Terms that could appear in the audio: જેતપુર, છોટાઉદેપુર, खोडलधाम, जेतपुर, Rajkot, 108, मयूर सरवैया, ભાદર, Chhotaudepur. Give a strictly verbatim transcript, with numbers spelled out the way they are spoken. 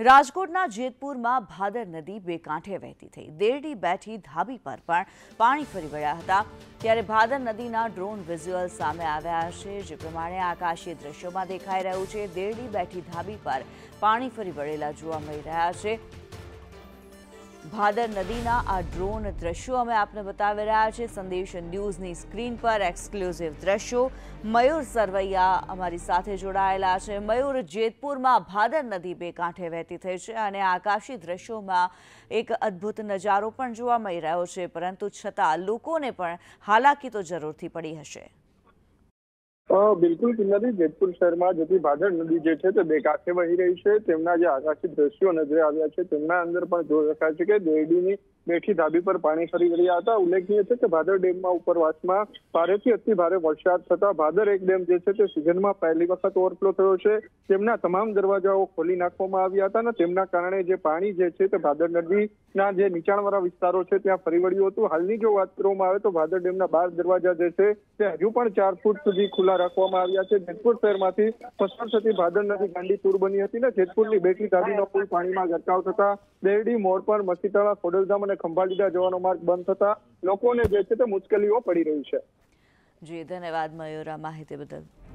राजकोटना जेतपुर में भादर नदी बे कांठे वहती थी। देरडी बैठी धाबी पर पण पाणी फरी वळ्या हता त्यारे भादर नदीना ड्रोन विज्युअल सामे आव्या छे, जे प्रमाणे आकाशीय दृश्यों में देखाई रह्युं छे। देरडी बैठी धाबी पर पाणी फरी वळेला जोवा मळी रह्या छे। भादर नदीना आ ड्रोन दृश्यों अमे आपने बतावी रह्या छे। संदेश न्यूजनी स्क्रीन पर एक्सक्लूसिव दृश्यों मयूर सरवैया अमारी साथे जोड़ायेला छे। मयूर, जेतपुर में भादर नदी बे कांठे वहती थई छे अने आकाशीय दृश्यों में एक अद्भुत नजारो पण जोवा मळी रह्यो छे, परंतु छतां लोकोने पण हालाकी तो जरूरथी पड़ी हशे। आ, बिल्कुल किन्नरी जेतपुर शहर में जती भादर नदी जे छे ते बेकांठे वही रही है। तेमना जे आकाशीय दृश्यों नजरे आव्या छे तेमना अंदर पण जोई शकाय छे के देरडीनी बेठी धाबी पर पाणी फरी वळ्या हता। उल्लेखनीय है कि भादर डेम में उपरवासमां भारेथी अति भारे वरसाद थता भादर एक डेम जे छे ते सीजनमां पहली वखत ओवरफ्लो थयो छे। तेमना तमाम दरवाजाओ खोली नाखवामां आव्या हता ने तेमना कारणे जे पाणी जे छे ते भादर नदीना जे नीचाणवाळा विस्तारो छे त्यां फरी वळ्युं हतुं। हालनी जो वात करवामां आवे तो भादर डेमना बार दरवाजा जे छे ते हजू पण चार फूट सुधी खुला राखवामां आव्या छे। जेतपुर शहरमांथी पसार थती भादर नदी गांडीपूर बनी हती ने जेतपुरनी बेटी धाबीनो पुल पाणीमां गरकाव थता देरडी मोरपर मस्तीतळा खोडलधाम खंभाळीदा जવાનો માર્ગ બંધ થતા લોકોને જે છે તે મુશ્કેલીઓ પડી રહી છે। જી ધન્યવાદ મયુર આ માહિતી બદલ।